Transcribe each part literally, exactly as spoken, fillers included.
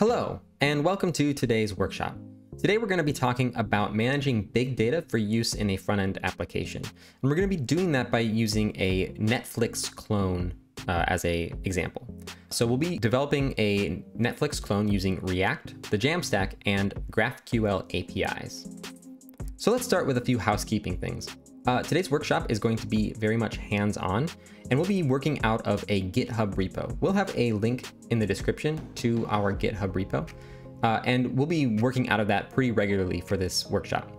Hello, and welcome to today's workshop. Today we're going to be talking about managing big data for use in a front-end application. And we're going to be doing that by using a Netflix clone uh, as an example. So we'll be developing a Netflix clone using React, the Jamstack, and GraphQL A P Is. So let's start with a few housekeeping things. Uh, today's workshop is going to be very much hands-on, and we'll be working out of a GitHub repo. We'll have a link in the description to our GitHub repo, uh, and we'll be working out of that pretty regularly for this workshop.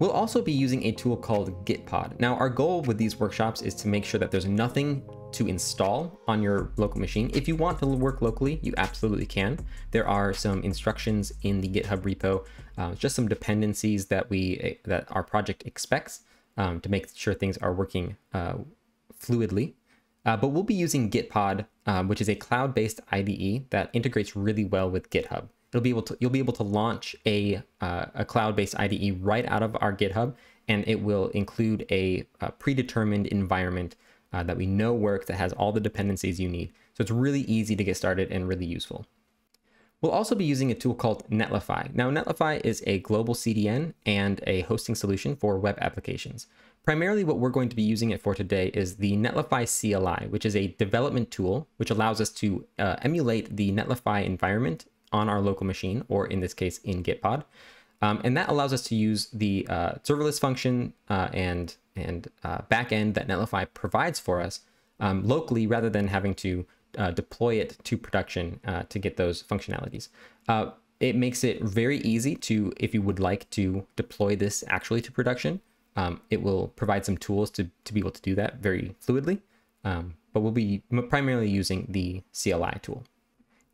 We'll also be using a tool called Gitpod. Now, our goal with these workshops is to make sure that there's nothing to install on your local machine. If you want to work locally, you absolutely can. There are some instructions in the GitHub repo, uh, just some dependencies that we that our project expects. Um, to make sure things are working uh, fluidly. Uh, but we'll be using Gitpod, uh, which is a cloud-based I D E that integrates really well with GitHub. It'll be able to, you'll be able to launch a, uh, a cloud-based I D E right out of our GitHub, and it will include a, a predetermined environment uh, that we know works, that has all the dependencies you need. So it's really easy to get started and really useful. We'll also be using a tool called Netlify. Now, Netlify is a global C D N and a hosting solution for web applications. Primarily what we're going to be using it for today is the Netlify C L I, which is a development tool which allows us to uh, emulate the Netlify environment on our local machine, or in this case in Gitpod. Um, and that allows us to use the uh, serverless function uh, and, and uh, backend that Netlify provides for us um, locally, rather than having to Uh, deploy it to production uh, to get those functionalities. Uh, it makes it very easy to, if you would like to deploy this actually to production, um, it will provide some tools to, to be able to do that very fluidly, um, but we'll be primarily using the C L I tool.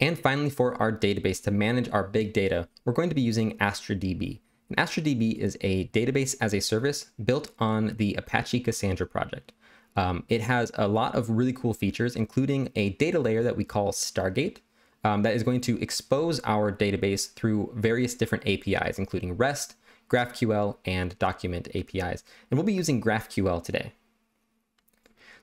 And finally, for our database, to manage our big data, we're going to be using Astra D B. And Astra D B is a database as a service built on the Apache Cassandra project. Um, it has a lot of really cool features, including a data layer that we call Stargate um, that is going to expose our database through various different A P Is, including REST, GraphQL, and document A P Is. And we'll be using GraphQL today.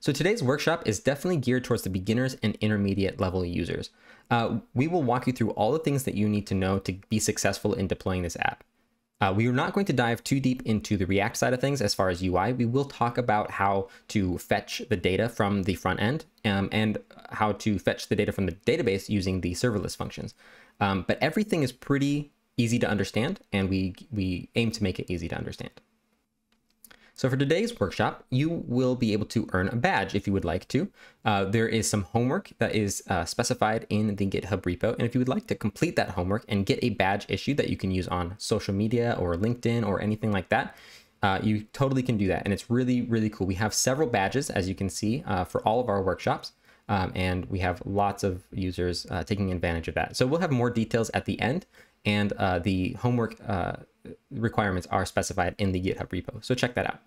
So today's workshop is definitely geared towards the beginners and intermediate level users. Uh, we will walk you through all the things that you need to know to be successful in deploying this app. Uh, we are not going to dive too deep into the React side of things as far as U I. We will talk about how to fetch the data from the front end um, and how to fetch the data from the database using the serverless functions. Um, but everything is pretty easy to understand, and we, we aim to make it easy to understand. So for today's workshop, you will be able to earn a badge if you would like to. Uh, there is some homework that is uh, specified in the GitHub repo. And if you would like to complete that homework and get a badge issued that you can use on social media or LinkedIn or anything like that, uh, you totally can do that. And it's really, really cool. We have several badges, as you can see, uh, for all of our workshops. Um, and we have lots of users uh, taking advantage of that. So we'll have more details at the end. And uh, the homework uh, requirements are specified in the GitHub repo. So check that out.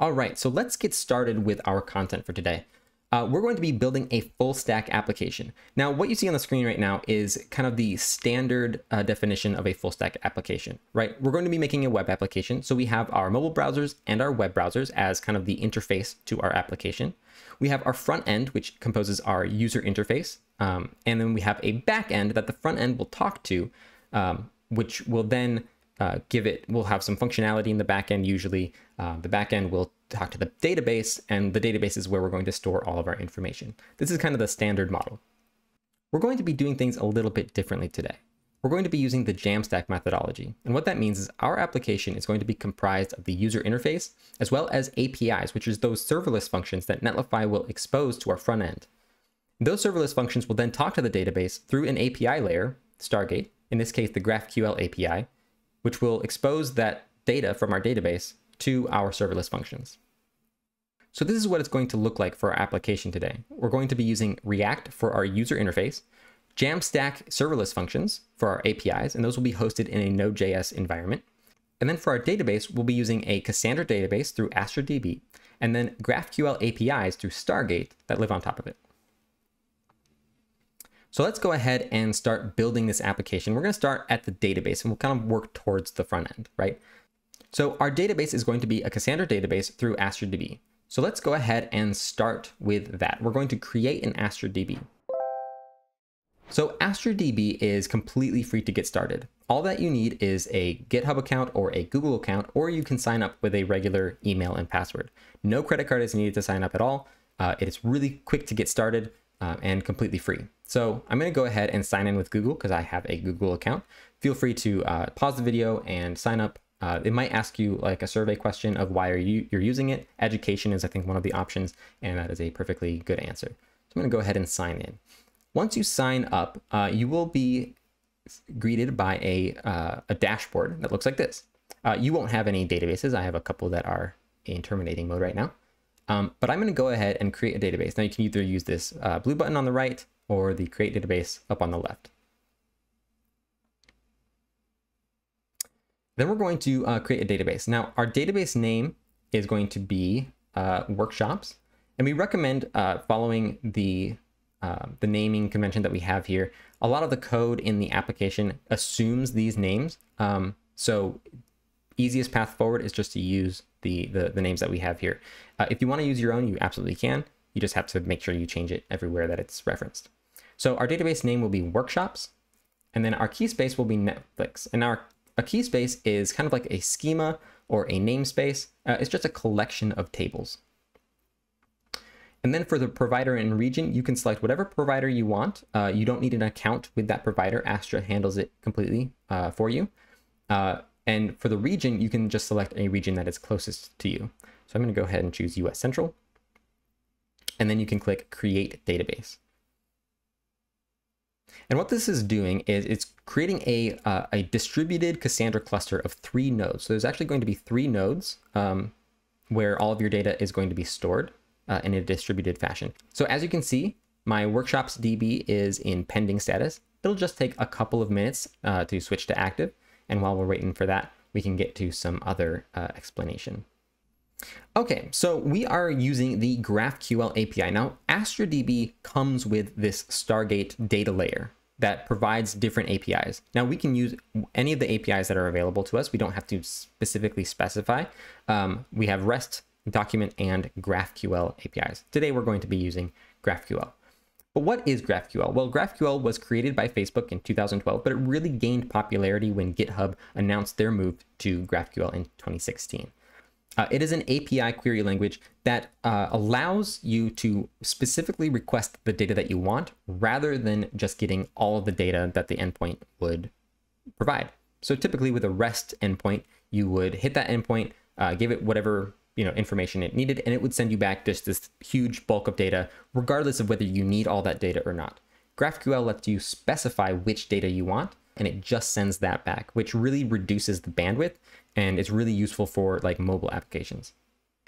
All right, so let's get started with our content for today. Uh, we're going to be building a full stack application. Now, what you see on the screen right now is kind of the standard uh, definition of a full stack application, right? We're going to be making a web application. So we have our mobile browsers and our web browsers as kind of the interface to our application. We have our front end, which composes our user interface. Um, and then we have a back end that the front end will talk to, um, which will then Uh, give it, we'll have some functionality in the backend usually. Uh, the backend will talk to the database, and the database is where we're going to store all of our information. This is kind of the standard model. We're going to be doing things a little bit differently today. We're going to be using the Jamstack methodology. And what that means is our application is going to be comprised of the user interface, as well as A P Is, which is those serverless functions that Netlify will expose to our front end. Those serverless functions will then talk to the database through an A P I layer, Stargate, in this case, the GraphQL A P I, which will expose that data from our database to our serverless functions. So this is what it's going to look like for our application today. We're going to be using React for our user interface, Jamstack serverless functions for our A P Is, and those will be hosted in a Node.js environment. And then for our database, we'll be using a Cassandra database through Astra D B, and then GraphQL A P Is through Stargate that live on top of it. So let's go ahead and start building this application. We're going to start at the database, and we'll kind of work towards the front end, right? So our database is going to be a Cassandra database through Astra D B. So let's go ahead and start with that. We're going to create an Astra D B. So Astra D B is completely free to get started. All that you need is a GitHub account or a Google account, or you can sign up with a regular email and password. No credit card is needed to sign up at all. Uh, it is really quick to get started uh, and completely free. So I'm going to go ahead and sign in with Google because I have a Google account. Feel free to uh, pause the video and sign up. Uh, it might ask you like a survey question of why are you you're using it. Education is, I think, one of the options, and that is a perfectly good answer. So I'm going to go ahead and sign in. Once you sign up, uh, you will be greeted by a, uh, a dashboard that looks like this. Uh, you won't have any databases. I have a couple that are in terminating mode right now, um, but I'm going to go ahead and create a database. Now you can either use this uh, blue button on the right or the create database up on the left. Then we're going to uh, create a database. Now our database name is going to be uh, workshops, and we recommend uh, following the Uh, the naming convention that we have here. A lot of the code in the application assumes these names. Um, so easiest path forward is just to use the, the, the names that we have here. Uh, if you want to use your own, you absolutely can. You just have to make sure you change it everywhere that it's referenced. So our database name will be workshops, and then our key space will be Netflix. And our a key space is kind of like a schema or a namespace. Uh, it's just a collection of tables. And then for the provider and region, you can select whatever provider you want. Uh, you don't need an account with that provider. Astra handles it completely uh, for you. Uh, and for the region, you can just select a region that is closest to you. So I'm going to go ahead and choose U S Central. And then you can click Create Database. And what this is doing is it's creating a, uh, a distributed Cassandra cluster of three nodes. So there's actually going to be three nodes um, where all of your data is going to be stored. Uh, in a distributed fashion. So as you can see, my workshops D B is in pending status. It'll just take a couple of minutes uh, to switch to active. And while we're waiting for that, we can get to some other uh, explanation. Okay, so we are using the GraphQL A P I. Now, Astra D B comes with this Stargate data layer that provides different A P Is. Now we can use any of the A P Is that are available to us. We don't have to specifically specify. Um, we have REST, document, and GraphQL A P Is. Today we're going to be using GraphQL. But what is GraphQL? Well, GraphQL was created by Facebook in two thousand twelve, but it really gained popularity when GitHub announced their move to GraphQL in twenty sixteen. Uh, it is an A P I query language that uh, allows you to specifically request the data that you want rather than just getting all of the data that the endpoint would provide. So typically with a REST endpoint, you would hit that endpoint, uh, give it whatever you know, information it needed, and it would send you back just this huge bulk of data, regardless of whether you need all that data or not. GraphQL lets you specify which data you want, and it just sends that back, which really reduces the bandwidth, and it's really useful for like mobile applications.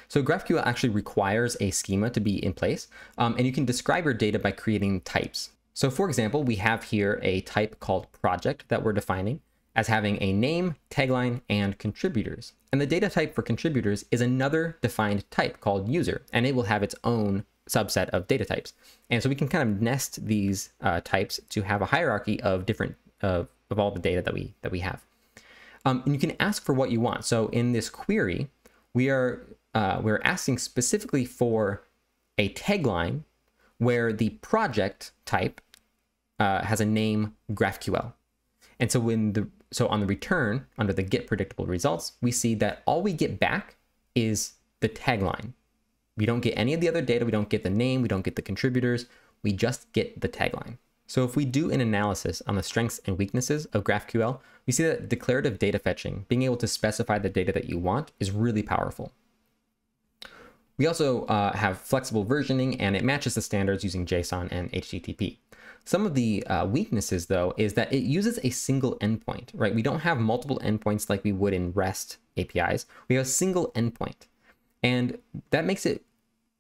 So GraphQL actually requires a schema to be in place, um, and you can describe your data by creating types. So for example, we have here a type called project that we're defining as having a name, tagline, and contributors. And the data type for contributors is another defined type called user, and it will have its own subset of data types. And so we can kind of nest these uh, types to have a hierarchy of different uh, of all the data that we that we have. Um, and you can ask for what you want. So in this query, we are uh, we're asking specifically for a tagline where the project type uh, has a name GraphQL. And so when the So on the return, under the get predictable results, we see that all we get back is the tagline. We don't get any of the other data. We don't get the name. We don't get the contributors. We just get the tagline. So if we do an analysis on the strengths and weaknesses of GraphQL, we see that declarative data fetching, being able to specify the data that you want, is really powerful. We also uh, have flexible versioning, and it matches the standards using JSON and H T T P. Some of the uh, weaknesses, though, is that it uses a single endpoint, right? We don't have multiple endpoints like we would in REST A P Is. We have a single endpoint, and that makes it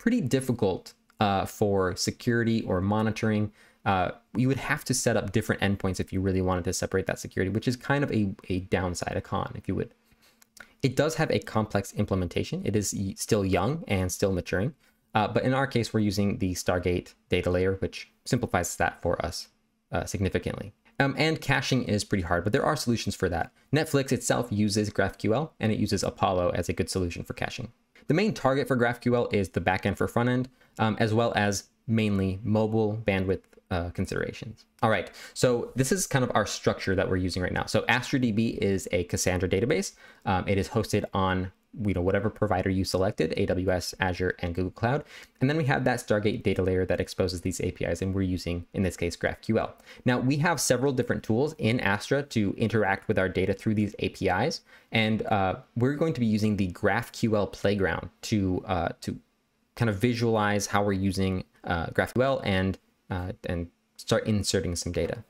pretty difficult uh, for security or monitoring. Uh, you would have to set up different endpoints if you really wanted to separate that security, which is kind of a, a downside, a con, if you would. It does have a complex implementation. It is still young and still maturing, uh, but in our case, we're using the Stargate data layer, which simplifies that for us uh, significantly. Um, and caching is pretty hard, but there are solutions for that. Netflix itself uses GraphQL, and it uses Apollo as a good solution for caching. The main target for GraphQL is the backend for frontend, um, as well as mainly mobile bandwidth uh, considerations. All right, so this is kind of our structure that we're using right now. So Astra D B is a Cassandra database. Um, it is hosted on you know, whatever provider you selected, A W S, Azure, and Google Cloud. And then we have that Stargate data layer that exposes these A P Is, and we're using, in this case, GraphQL. Now, we have several different tools in Astra to interact with our data through these A P Is, and uh, we're going to be using the GraphQL playground to, uh, to kind of visualize how we're using uh, GraphQL and, uh, and start inserting some data.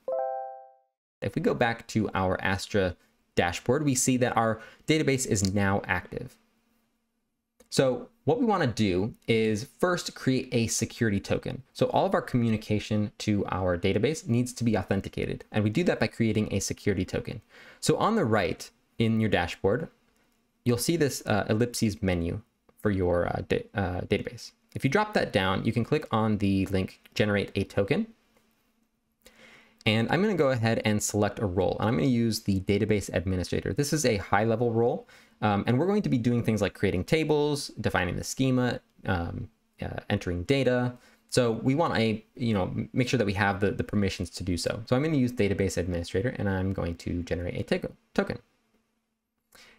If we go back to our Astra dashboard, we see that our database is now active. So what we want to do is first create a security token. So all of our communication to our database needs to be authenticated, and we do that by creating a security token. So on the right in your dashboard, you'll see this uh, ellipses menu for your uh, da uh, database. If you drop that down, you can click on the link generate a token. And I'm going to go ahead and select a role, and I'm going to use the database administrator. This is a high level role, um, and we're going to be doing things like creating tables, defining the schema, um, uh, entering data. So we want a, you know, make sure that we have the, the permissions to do so. So I'm going to use database administrator, and I'm going to generate a token.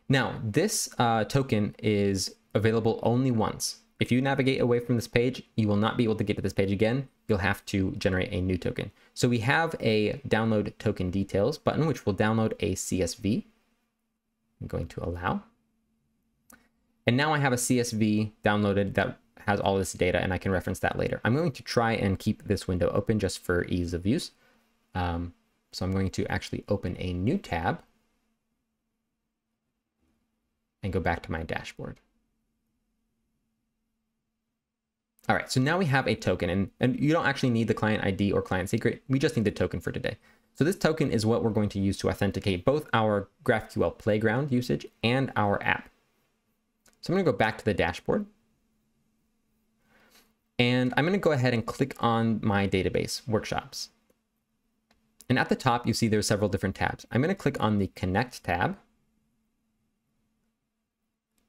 Now, this uh, token is available only once. If you navigate away from this page, you will not be able to get to this page again. You'll have to generate a new token. So we have a download token details button, which will download a C S V. I'm going to allow. And now I have a C S V downloaded that has all this data, and I can reference that later. I'm going to try and keep this window open just for ease of use. Um, so I'm going to actually open a new tab and go back to my dashboard. All right, so now we have a token, and, and you don't actually need the client I D or client secret. We just need the token for today. So this token is what we're going to use to authenticate both our GraphQL playground usage and our app. So I'm gonna go back to the dashboard, and I'm gonna go ahead and click on my database, workshops. And at the top, you see there's several different tabs. I'm gonna click on the Connect tab.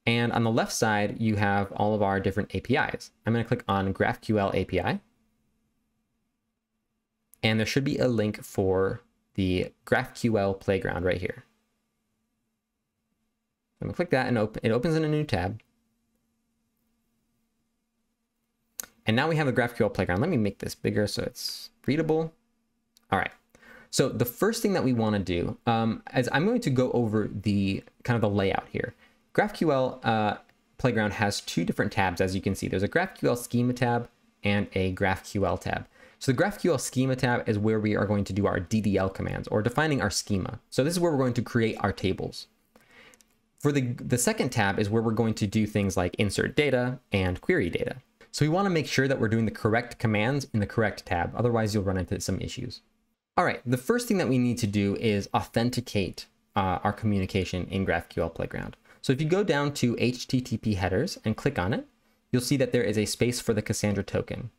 And on the left side, you have all of our different A P Is. I'm going to click on GraphQL A P I. And there should be a link for the GraphQL playground right here. I'm going to click that, and open, it opens in a new tab. And now we have the GraphQL playground. Let me make this bigger so it's readable. All right. So the first thing that we want to do um, is I'm going to go over the kind of the layout here. GraphQL uh, Playground has two different tabs, as you can see. There's a GraphQL Schema tab and a GraphQL tab. So the GraphQL Schema tab is where we are going to do our D D L commands, or defining our schema. So this is where we're going to create our tables. For the, the second tab is where we're going to do things like insert data and query data. So we want to make sure that we're doing the correct commands in the correct tab. Otherwise, you'll run into some issues. All right, the first thing that we need to do is authenticate uh, our communication in GraphQL Playground. So if you go down to H T T P headers and click on it, you'll see that there is a space for the Cassandra token.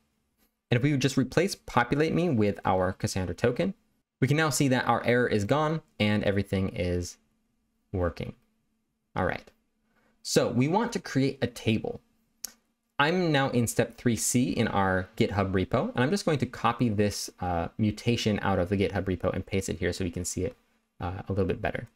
And if we would just replace populate me with our Cassandra token, we can now see that our error is gone and everything is working. All right. So we want to create a table. I'm now in step three C in our GitHub repo, and I'm just going to copy this uh, mutation out of the GitHub repo and paste it here so we can see it uh, a little bit better.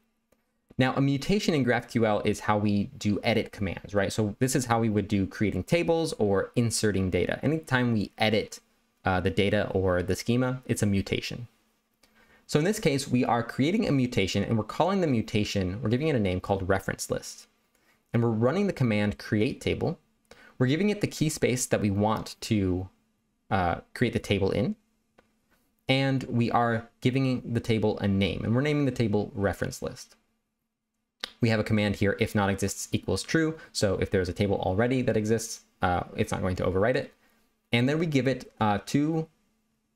Now, a mutation in GraphQL is how we do edit commands, right? So this is how we would do creating tables or inserting data. Anytime we edit uh, the data or the schema, it's a mutation. So in this case, we are creating a mutation, and we're calling the mutation, we're giving it a name called reference list. And we're running the command create table. We're giving it the key space that we want to uh, create the table in. And we are giving the table a name, and we're naming the table reference list. We have a command here, if not exists equals true. So if there's a table already that exists, uh, it's not going to overwrite it. And then we give it uh, two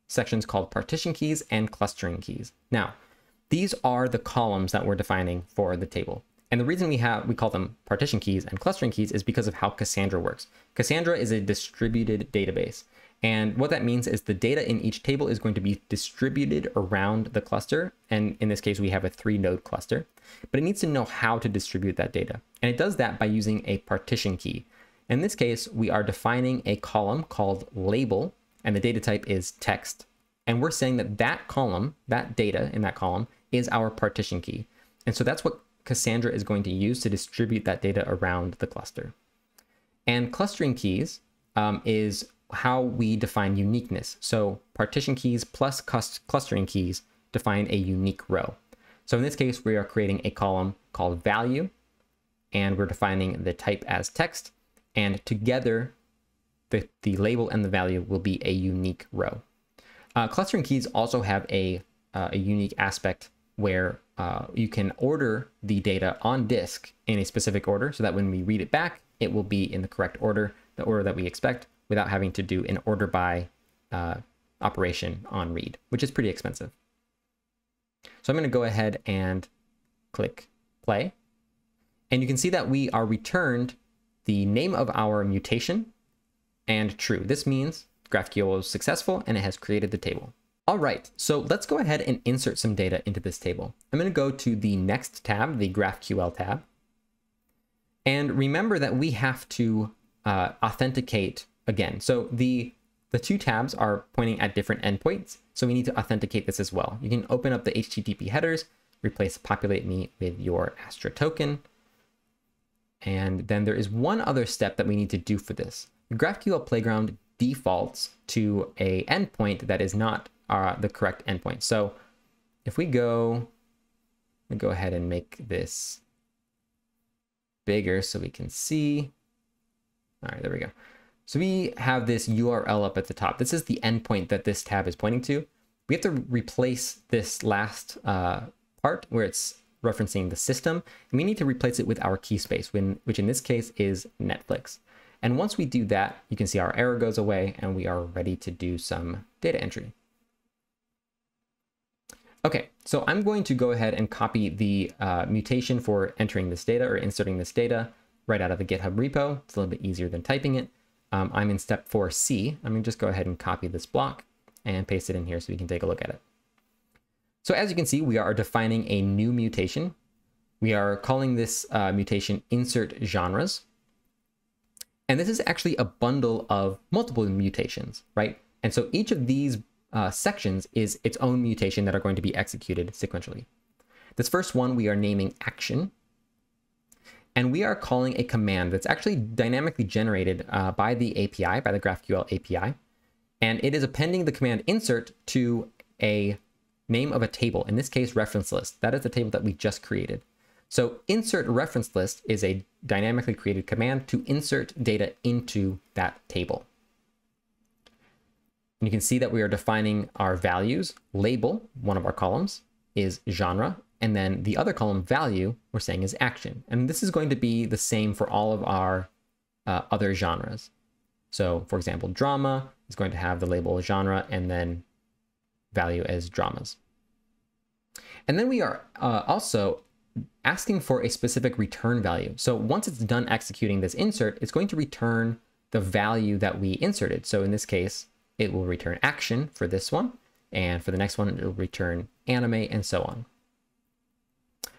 sections called partition keys and clustering keys. Now, these are the columns that we're defining for the table. And the reason we have we call them partition keys and clustering keys is because of how Cassandra works. Cassandra is a distributed database. And what that means is the data in each table is going to be distributed around the cluster. And in this case, we have a three node cluster, but it needs to know how to distribute that data. And it does that by using a partition key. In this case, we are defining a column called label, and the data type is text. And we're saying that that column, that data in that column, is our partition key. And so that's what Cassandra is going to use to distribute that data around the cluster. And clustering keys um, is how we define uniqueness. So partition keys plus clustering keys define a unique row. So in this case, we are creating a column called value, and we're defining the type as text, and together the, the label and the value will be a unique row. Uh, clustering keys also have a, uh, a unique aspect where uh, you can order the data on disk in a specific order so that when we read it back, it will be in the correct order, the order that we expect, without having to do an order by uh, operation on read, which is pretty expensive. So I'm going to go ahead and click play. And you can see that we are returned the name of our mutation and true. This means GraphQL is successful and it has created the table. All right, so let's go ahead and insert some data into this table. I'm going to go to the next tab, the GraphQL tab. And remember that we have to uh, authenticate again. So the, the two tabs are pointing at different endpoints. So we need to authenticate this as well. You can open up the H T T P headers, replace populate me with your Astra token. And then there is one other step that we need to do for this. The GraphQL Playground defaults to a endpoint that is not uh, the correct endpoint. So if we go, we go ahead and make this bigger so we can see. All right, there we go. So we have this U R L up at the top. This is the endpoint that this tab is pointing to. We have to replace this last uh, part where it's referencing the system, and we need to replace it with our key space, when, which in this case is Netflix. And once we do that, you can see our error goes away and we are ready to do some data entry. Okay, so I'm going to go ahead and copy the uh, mutation for entering this data or inserting this data right out of the GitHub repo. It's a little bit easier than typing it. Um, I'm in step four C. I'm going to just go ahead and copy this block and paste it in here so we can take a look at it. So as you can see, we are defining a new mutation. We are calling this uh, mutation insert genres. And this is actually a bundle of multiple mutations, right? And so each of these uh, sections is its own mutation that are going to be executed sequentially. This first one we are naming action. And we are calling a command that's actually dynamically generated uh, by the A P I, by the GraphQL A P I. And it is appending the command insert to a name of a table, in this case, reference list. That is the table that we just created. So insert reference list is a dynamically created command to insert data into that table. And you can see that we are defining our values. Label, one of our columns, is genre. And then the other column, value, we're saying is action. And this is going to be the same for all of our uh, other genres. So for example, drama is going to have the label genre and then value as dramas. And then we are uh, also asking for a specific return value. So once it's done executing this insert, it's going to return the value that we inserted. So in this case, it will return action for this one. And for the next one, it will return anime and so on.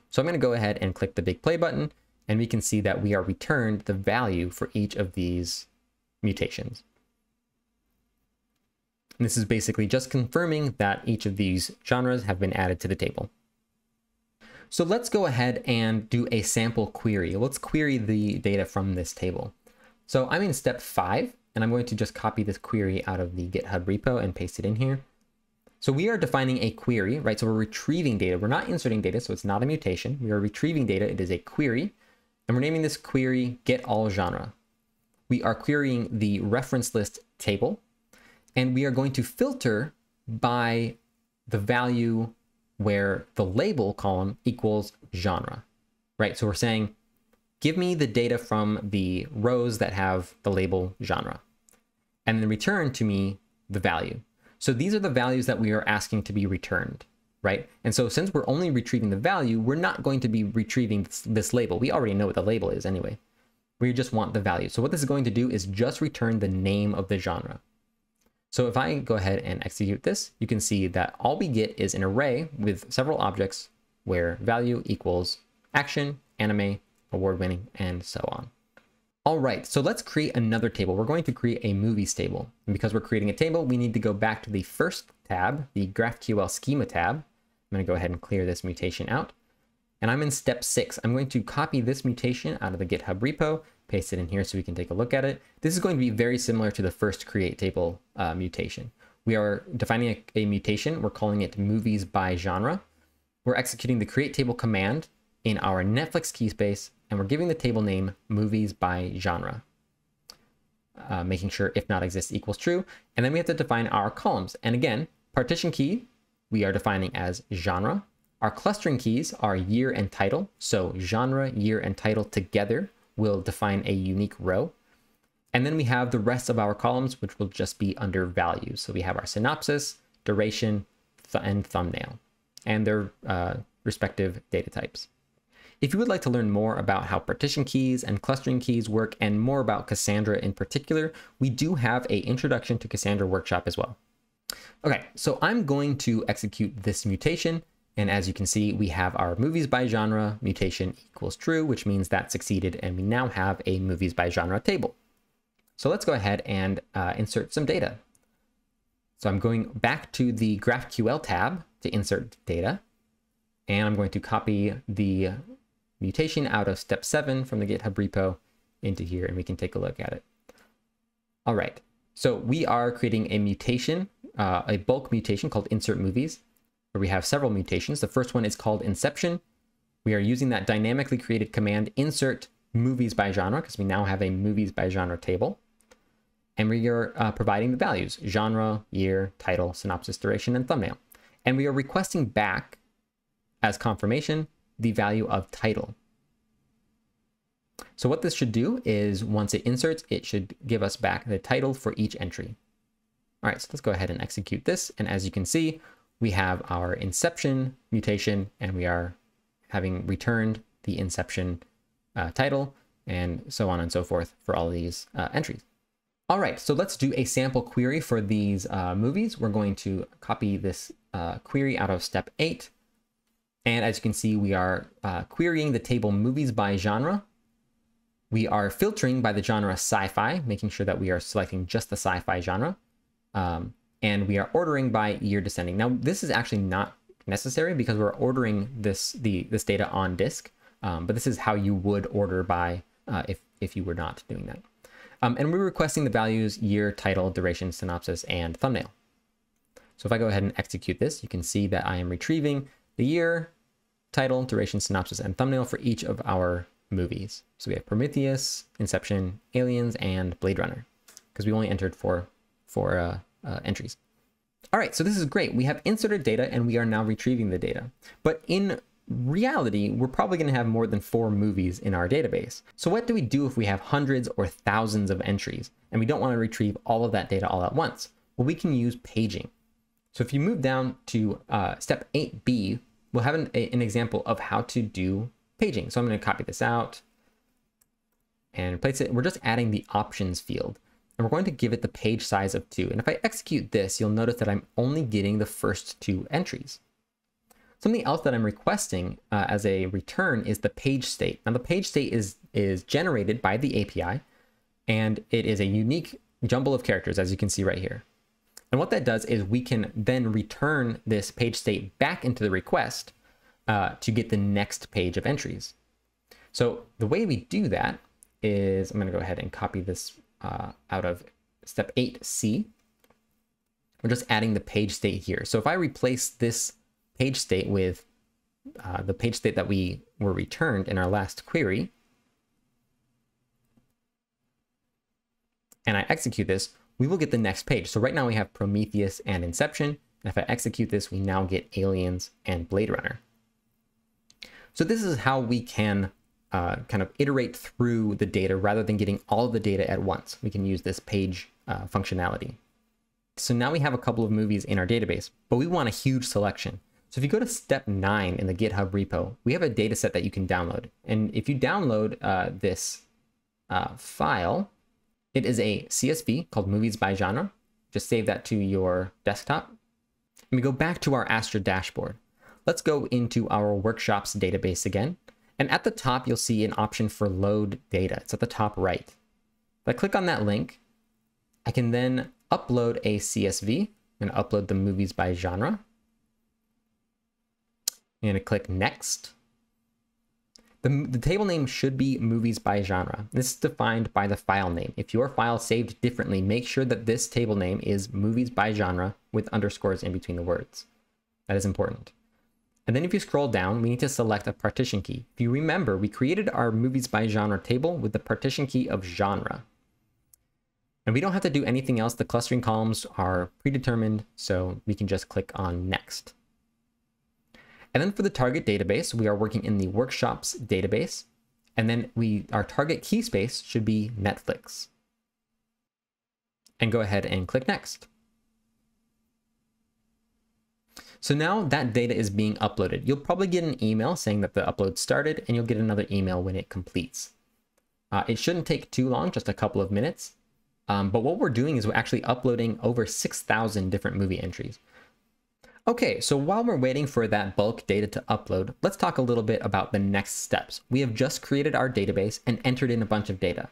So I'm going to go ahead and click the big play button, and we can see that we are returned the value for each of these mutations. And this is basically just confirming that each of these genres have been added to the table. So let's go ahead and do a sample query. Let's query the data from this table. So I'm in step five, and I'm going to just copy this query out of the GitHub repo and paste it in here. So we are defining a query, right? So we're retrieving data. We're not inserting data, so it's not a mutation. We are retrieving data. It is a query. And we're naming this query get all genre. We are querying the reference list table. And we are going to filter by the value where the label column equals genre, right? So we're saying, give me the data from the rows that have the label genre, and then return to me the value. So these are the values that we are asking to be returned, right? And so since we're only retrieving the value, we're not going to be retrieving this, this label. We already know what the label is anyway. We just want the value. So what this is going to do is just return the name of the genre. So if I go ahead and execute this, you can see that all we get is an array with several objects where value equals action, anime, award-winning, and so on. All right, so let's create another table. We're going to create a movies table. And because we're creating a table, we need to go back to the first tab, the GraphQL schema tab. I'm gonna go ahead and clear this mutation out. And I'm in step six. I'm going to copy this mutation out of the GitHub repo, paste it in here so we can take a look at it. This is going to be very similar to the first create table uh, mutation. We are defining a, a mutation. We're calling it movies by genre. We're executing the create table command in our Netflix key space, and we're giving the table name movies by genre, uh, making sure if not exists equals true. And then we have to define our columns. And again, partition key, we are defining as genre. Our clustering keys are year and title. So genre, year, and title together will define a unique row. And then we have the rest of our columns, which will just be under values. So we have our synopsis, duration, th- and thumbnail, and their uh, respective data types. If you would like to learn more about how partition keys and clustering keys work and more about Cassandra in particular, we do have an Introduction to Cassandra workshop as well. Okay, so I'm going to execute this mutation. And as you can see, we have our movies by genre mutation equals true, which means that succeeded. And we now have a movies by genre table. So let's go ahead and uh, insert some data. So I'm going back to the GraphQL tab to insert data. And I'm going to copy the mutation out of step seven from the GitHub repo into here, and we can take a look at it. All right, so we are creating a mutation, uh, a bulk mutation called insert movies, where we have several mutations. The first one is called inception. We are using that dynamically created command insert movies by genre because we now have a movies by genre table. And we are uh, providing the values, genre, year, title, synopsis, duration, and thumbnail. And we are requesting back as confirmation the value of title. So what this should do is once it inserts, it should give us back the title for each entry. All right, so let's go ahead and execute this. And as you can see, we have our inception mutation, and we are having returned the inception uh, title, and so on and so forth for all these uh, entries. All right, so let's do a sample query for these uh, movies. We're going to copy this uh, query out of step eight. And as you can see, we are uh, querying the table movies by genre. We are filtering by the genre sci-fi, making sure that we are selecting just the sci-fi genre. Um, and we are ordering by year descending. Now, this is actually not necessary because we're ordering this the this data on disk, um, but this is how you would order by uh, if, if you were not doing that. Um, and we're requesting the values year, title, duration, synopsis, and thumbnail. So if I go ahead and execute this, you can see that I am retrieving the year, title, duration, synopsis, and thumbnail for each of our movies. So we have Prometheus, Inception, Aliens, and Blade Runner, because we only entered four, four uh, uh, entries. All right, so this is great. We have inserted data, and we are now retrieving the data. But in reality, we're probably going to have more than four movies in our database. So what do we do if we have hundreds or thousands of entries, and we don't want to retrieve all of that data all at once? Well, we can use paging. So if you move down to uh, step eight B, we'll have an, a, an example of how to do paging. So I'm going to copy this out and replace it. We're just adding the options field, and we're going to give it the page size of two. And if I execute this, you'll notice that I'm only getting the first two entries. Something else that I'm requesting uh, as a return is the page state. Now the page state is, is generated by the A P I, and it is a unique jumble of characters, as you can see right here. And what that does is we can then return this page state back into the request uh, to get the next page of entries. So the way we do that is I'm going to go ahead and copy this uh, out of step eight C. We're just adding the page state here. So if I replace this page state with uh, the page state that we were returned in our last query, and I execute this, we will get the next page. So right now we have Prometheus and Inception. And if I execute this, we now get Aliens and Blade Runner. So this is how we can uh, kind of iterate through the data rather than getting all of the data at once. We can use this page uh, functionality. So now we have a couple of movies in our database, but we want a huge selection. So if you go to step nine in the GitHub repo, we have a data set that you can download. And if you download uh, this uh, file, it is a C S V called movies by genre. Just save that to your desktop. And we go back to our Astra dashboard. Let's go into our workshops database again. And at the top, you'll see an option for load data. It's at the top right. If I click on that link, I can then upload a C S V and upload the movies by genre. I'm going to click next. The, the table name should be movies by genre. This is defined by the file name. If your file saved differently, make sure that this table name is movies by genre with underscores in between the words. That is important. And then if you scroll down, we need to select a partition key. If you remember, we created our movies by genre table with the partition key of genre. And we don't have to do anything else. The clustering columns are predetermined, so we can just click on next. And then for the target database, we are working in the workshops database. And then we, our target key space should be Netflix. And go ahead and click next. So now that data is being uploaded. You'll probably get an email saying that the upload started, and you'll get another email when it completes. Uh, it shouldn't take too long, just a couple of minutes. Um, but what we're doing is we're actually uploading over six thousand different movie entries. Okay, so while we're waiting for that bulk data to upload, let's talk a little bit about the next steps. We have just created our database and entered in a bunch of data.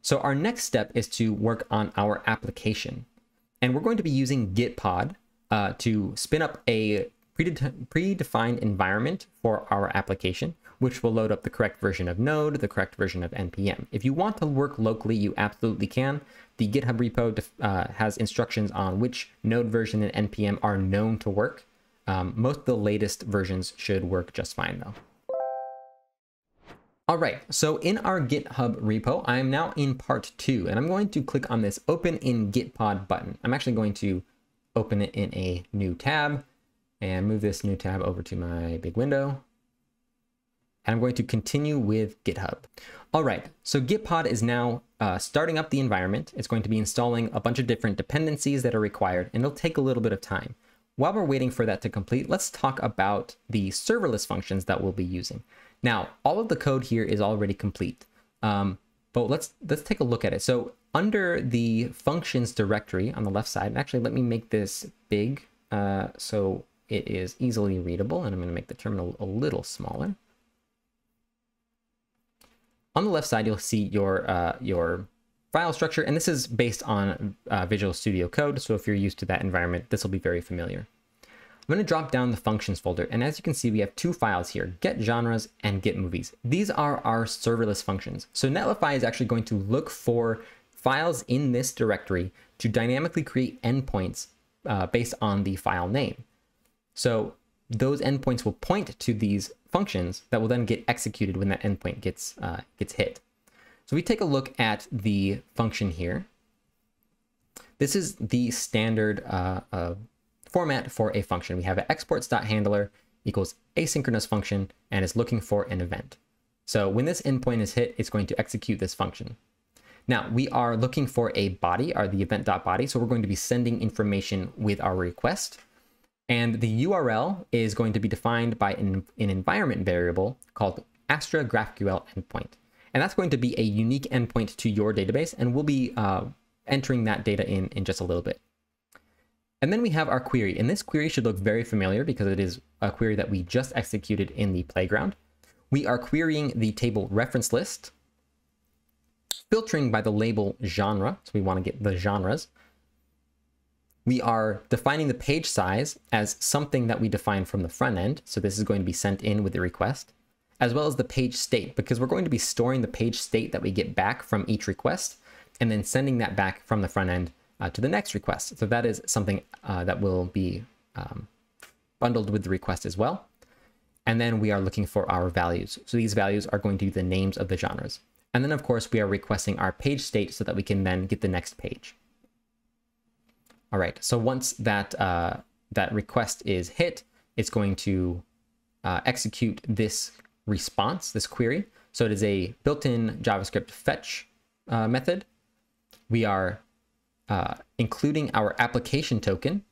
So our next step is to work on our application. And we're going to be using Gitpod uh, to spin up a prede- predefined environment for our application, which will load up the correct version of Node, the correct version of N P M. If you want to work locally, you absolutely can. The GitHub repo uh, has instructions on which Node version and N P M are known to work. Um, most of the latest versions should work just fine though. All right, so in our GitHub repo, I am now in part two, and I'm going to click on this Open in Gitpod button. I'm actually going to open it in a new tab and move this new tab over to my big window. And I'm going to continue with GitHub. All right, so Gitpod is now uh, starting up the environment. It's going to be installing a bunch of different dependencies that are required, and it'll take a little bit of time. While we're waiting for that to complete, let's talk about the serverless functions that we'll be using. Now, all of the code here is already complete, um, but let's, let's take a look at it. So under the functions directory on the left side, actually let me make this big uh, so it is easily readable, and I'm gonna make the terminal a little smaller. On the left side, you'll see your uh, your file structure, and this is based on uh, Visual Studio Code, so if you're used to that environment, this will be very familiar. I'm going to drop down the functions folder, and as you can see, we have two files here, getGenres and getMovies. These are our serverless functions. So Netlify is actually going to look for files in this directory to dynamically create endpoints uh, based on the file name. So those endpoints will point to these functions that will then get executed when that endpoint gets uh, gets hit. So we take a look at the function here. This is the standard uh, uh, format for a function. We have an exports.handler equals asynchronous function, and it's looking for an event. So when this endpoint is hit, it's going to execute this function. Now we are looking for a body, or the event.body, so we're going to be sending information with our request. And the U R L is going to be defined by an, an environment variable called Astra GraphQL endpoint. And that's going to be a unique endpoint to your database, and we'll be uh, entering that data in in just a little bit. And then we have our query, and this query should look very familiar because it is a query that we just executed in the playground. We are querying the table reference list, filtering by the label genre, so we want to get the genres. We are defining the page size as something that we define from the front end. So this is going to be sent in with the request, as well as the page state, because we're going to be storing the page state that we get back from each request and then sending that back from the front end uh, to the next request. So that is something uh, that will be um, bundled with the request as well. And then we are looking for our values. So these values are going to be the names of the genres. And then of course we are requesting our page state so that we can then get the next page. All right, so once that, uh, that request is hit, it's going to uh, execute this response, this query. So it is a built-in JavaScript fetch uh, method. We are uh, including our application token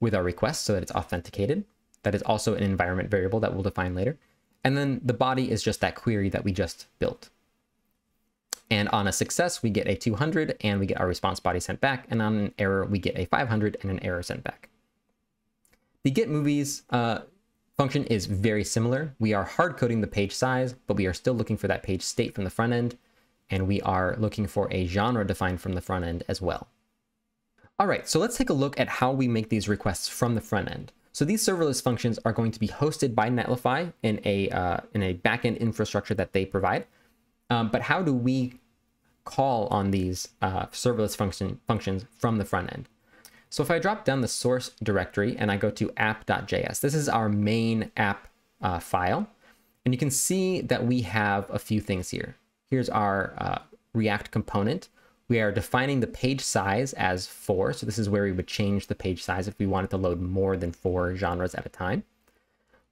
with our request so that it's authenticated. That is also an environment variable that we'll define later. And then the body is just that query that we just built. And on a success, we get a two hundred and we get our response body sent back. And on an error, we get a five hundred and an error sent back. The get movies uh, Function is very similar. We are hard coding the page size, but we are still looking for that page state from the front end, and we are looking for a genre defined from the front end as well. All right, so let's take a look at how we make these requests from the front end. So these serverless functions are going to be hosted by Netlify in a, uh, in a backend infrastructure that they provide. Um, but how do we call on these uh, serverless function functions from the front end? So if I drop down the source directory and I go to app dot J S, this is our main app uh, file. And you can see that we have a few things here. Here's our uh, React component. We are defining the page size as four. So this is where we would change the page size if we wanted to load more than four genres at a time.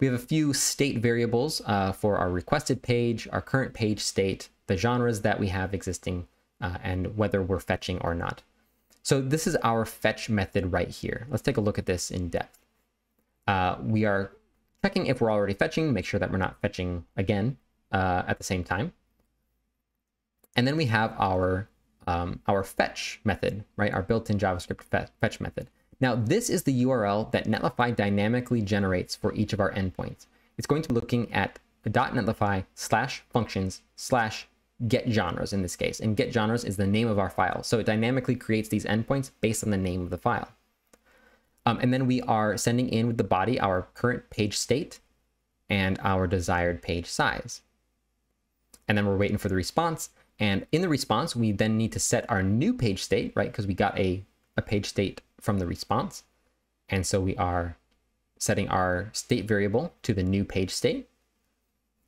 We have a few state variables uh, for our requested page, our current page state, the genres that we have existing, uh, and whether we're fetching or not. So this is our fetch method right here. Let's take a look at this in depth. Uh, we are checking if we're already fetching, make sure that we're not fetching again uh, at the same time. And then we have our, um, our fetch method, right? Our built-in JavaScript fetch method. Now, this is the U R L that Netlify dynamically generates for each of our endpoints. It's going to be looking at .netlify slash functions slash get genres in this case, and get genres is the name of our file. So it dynamically creates these endpoints based on the name of the file. Um, and then we are sending in with the body our current page state and our desired page size. And then we're waiting for the response. And in the response, we then need to set our new page state, right? Because we got a, a page state from the response. And so we are setting our state variable to the new page state.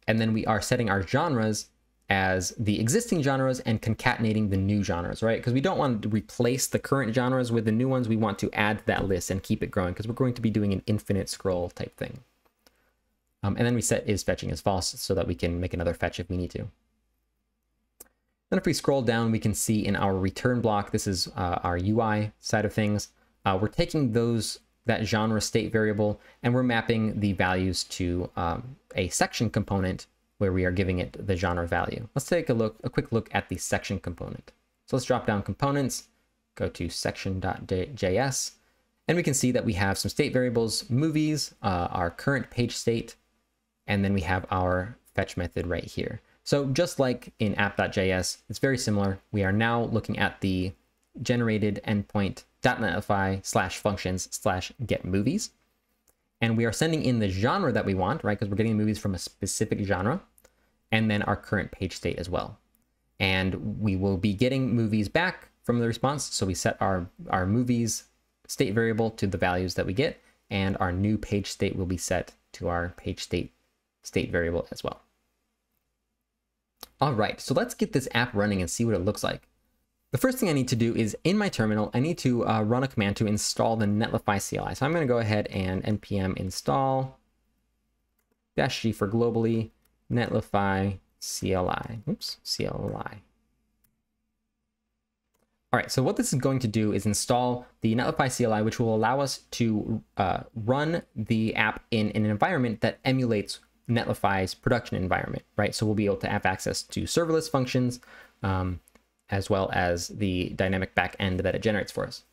And then we are setting our genres as the existing genres and concatenating the new genres, right? Because we don't want to replace the current genres with the new ones. We want to add to that list and keep it growing because we're going to be doing an infinite scroll type thing. Um, and then we set is fetching as false so that we can make another fetch if we need to. Then if we scroll down, we can see in our return block, this is uh, our U I side of things. Uh, we're taking those that genre state variable and we're mapping the values to um, a section component where we are giving it the genre value. Let's take a look, a quick look at the section component. So let's drop down components, go to section dot J S, and we can see that we have some state variables, movies, uh, our current page state, and then we have our fetch method right here. So just like in app dot J S, it's very similar. We are now looking at the generated endpoint .netlify slash functions slash get movies. And we are sending in the genre that we want, right? Because we're getting movies from a specific genre, and then our current page state as well. And we will be getting movies back from the response. So we set our, our movies state variable to the values that we get, and our new page state will be set to our page state state variable as well. All right, so let's get this app running and see what it looks like. The first thing I need to do is in my terminal, I need to uh, run a command to install the Netlify C L I. So I'm going to go ahead and N P M install dash G for globally Netlify C L I. Oops, C L I. All right, so what this is going to do is install the Netlify C L I, which will allow us to uh, run the app in an environment that emulates Netlify's production environment, right? So we'll be able to have access to serverless functions, um, as well as the dynamic backend that it generates for us.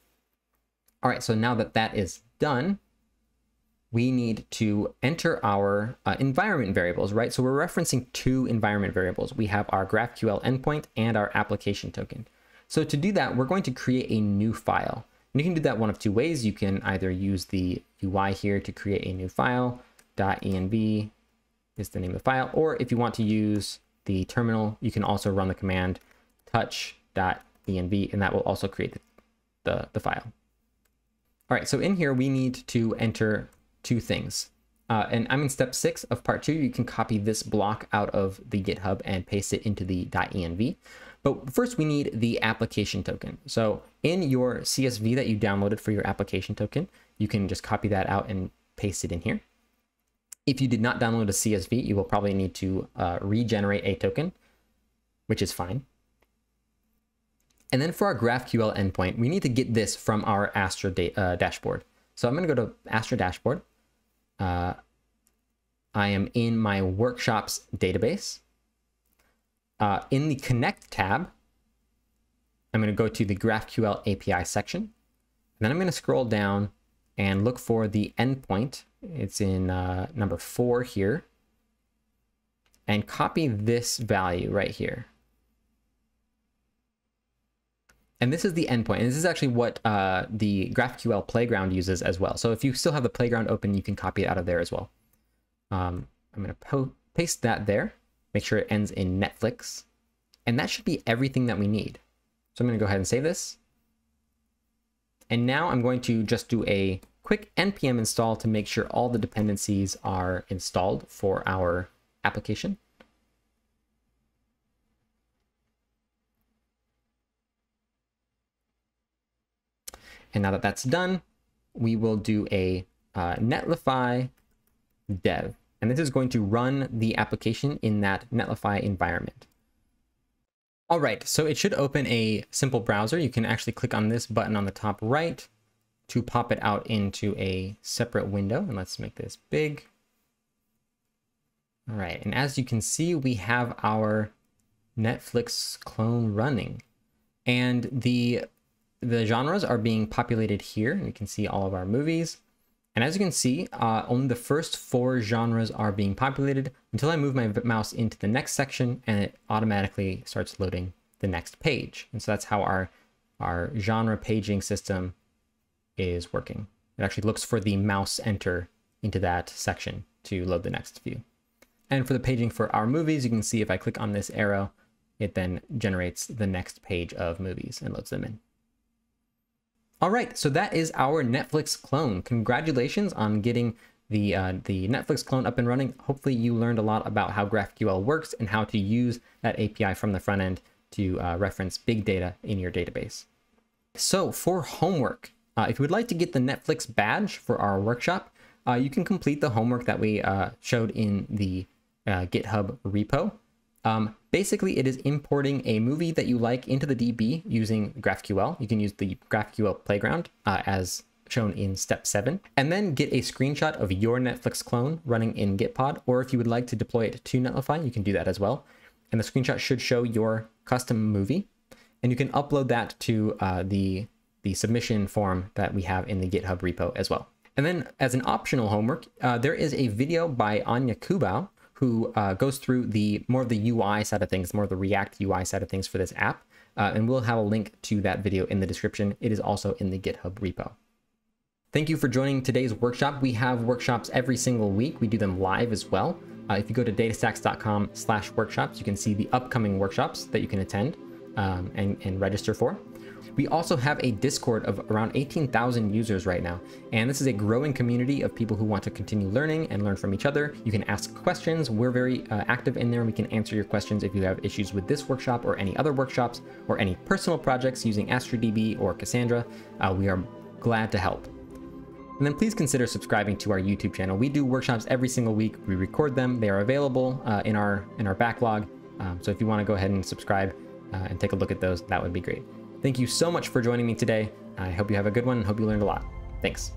All right, so now that that is done, we need to enter our uh, environment variables, right? So we're referencing two environment variables. We have our GraphQL endpoint and our application token. So to do that, we're going to create a new file. And you can do that one of two ways. You can either use the U I here to create a new file, .env is the name of the file, or if you want to use the terminal, you can also run the command touch dot env, and that will also create the, the, the file. All right, so in here, we need to enter two things. Uh, and I'm in step six of part two. You can copy this block out of the GitHub and paste it into the .env. But first, we need the application token. So in your C S V that you downloaded for your application token, you can just copy that out and paste it in here. If you did not download a C S V, you will probably need to uh, regenerate a token, which is fine. And then for our GraphQL endpoint, we need to get this from our Astra da uh, dashboard. So I'm going to go to Astra dashboard. Uh, I am in my workshops database. Uh, in the connect tab, I'm going to go to the GraphQL A P I section. And then I'm going to scroll down and look for the endpoint. It's in uh, number four here. And copy this value right here. And this is the endpoint. And this is actually what uh, the GraphQL playground uses as well. So if you still have the playground open, you can copy it out of there as well. Um, I'm going to paste that there. Make sure it ends in Netflix. And that should be everything that we need. So I'm going to go ahead and save this. And now I'm going to just do a quick N P M install to make sure all the dependencies are installed for our application. And now that that's done, we will do a uh, Netlify dev. And this is going to run the application in that Netlify environment. All right, so it should open a simple browser. You can actually click on this button on the top right to pop it out into a separate window. And let's make this big. All right, and as you can see, we have our Netflix clone running. And the, the genres are being populated here. And you can see all of our movies. And as you can see, uh, only the first four genres are being populated until I move my mouse into the next section and it automatically starts loading the next page. And so that's how our, our genre paging system is working. It actually looks for the mouse enter into that section to load the next view. And for the paging for our movies, you can see if I click on this arrow, it then generates the next page of movies and loads them in. All right, so that is our Netflix clone. Congratulations on getting the, uh, the Netflix clone up and running. Hopefully you learned a lot about how GraphQL works and how to use that A P I from the front end to uh, reference big data in your database. So for homework, uh, if you would like to get the Netflix badge for our workshop, uh, you can complete the homework that we uh, showed in the uh, GitHub repo. Um, basically, it is importing a movie that you like into the D B using GraphQL. You can use the GraphQL playground uh, as shown in step seven, and then get a screenshot of your Netflix clone running in Gitpod, or if you would like to deploy it to Netlify, you can do that as well. And the screenshot should show your custom movie, and you can upload that to uh, the, the submission form that we have in the GitHub repo as well. And then as an optional homework, uh, there is a video by Anya Kubau, who uh, goes through the more of the U I side of things, more of the React U I side of things for this app. Uh, and we'll have a link to that video in the description. It is also in the GitHub repo. Thank you for joining today's workshop. We have workshops every single week. We do them live as well. Uh, if you go to datastacks.com slash workshops, you can see the upcoming workshops that you can attend um, and, and register for. We also have a Discord of around eighteen thousand users right now. And this is a growing community of people who want to continue learning and learn from each other. You can ask questions. We're very uh, active in there. We can answer your questions if you have issues with this workshop or any other workshops or any personal projects using Astra D B or Cassandra. Uh, we are glad to help. And then please consider subscribing to our YouTube channel. We do workshops every single week. We record them. They are available uh, in our, in our backlog. Um, so if you want to go ahead and subscribe uh, and take a look at those, that would be great. Thank you so much for joining me today. I hope you have a good one and hope you learned a lot. Thanks.